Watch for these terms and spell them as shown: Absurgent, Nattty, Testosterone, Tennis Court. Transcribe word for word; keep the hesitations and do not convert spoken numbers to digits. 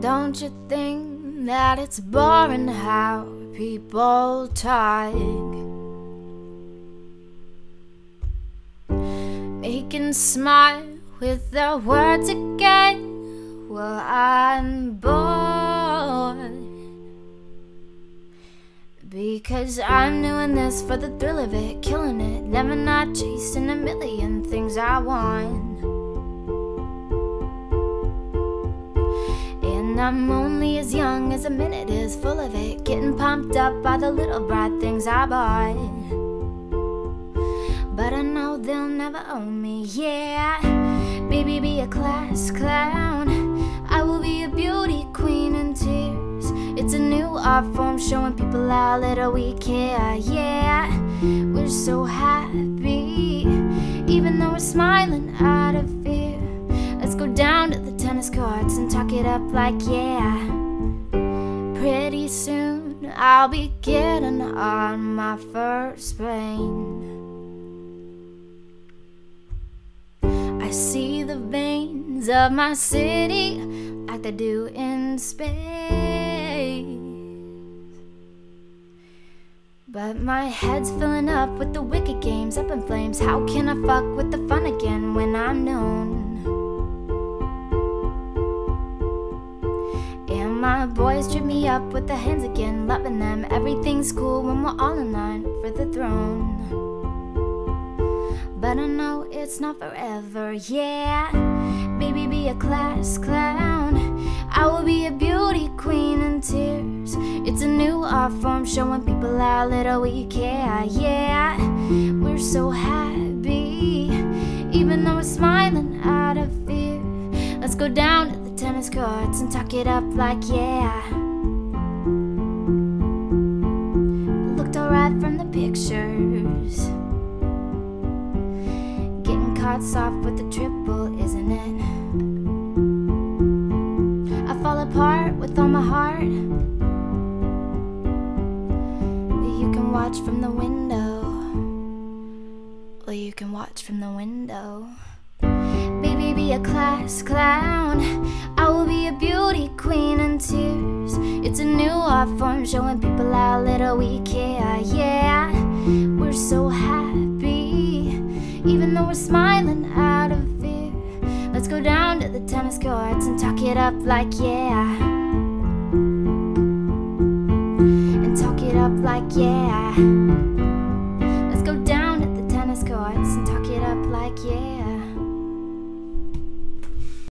Don't you think that it's boring how people talk? Making smart with their words again. Well, I'm bored, because I'm doing this for the thrill of it, killing it, never not chasing a million things I want. And I'm only as young as a minute is full of it, getting pumped up by the little bright things I bought. But I know they'll never own me, yeah. Baby, be a class clown, I will be a beauty queen in tears. It's a new art form showing people how little we care, yeah. We're so happy, even though we're smiling out of fear. Let's go down to the tennis courts and talk it up like, yeah. Pretty soon I'll be getting on my first plane. I see the veins of my city like they do in Spain, but my head's filling up with the wicked games up in flames. How can I fuck with the fun again when I'm known? And my boys trip me up with the hands again, loving them. Everything's cool when we're all in line for the throne. But I know it's not forever, yeah. Baby, be a class clown, I will be a beauty queen in tears. It's a new art form showing people how little we care, yeah. We're so happy, even though we're smiling out of fear. Let's go down to the tennis courts and talk it up like, yeah. Looked alright from the pictures, getting caught soft with the triple, isn't it? I fall apart with all my heart. Watch from the window. Well, you can watch from the window. Baby, be a class clown, I will be a beauty queen in tears. It's a new art form showing people how little we care, yeah. We're so happy, even though we're smiling out of fear. Let's go down to the tennis courts and talk it up like, yeah. Up like, yeah.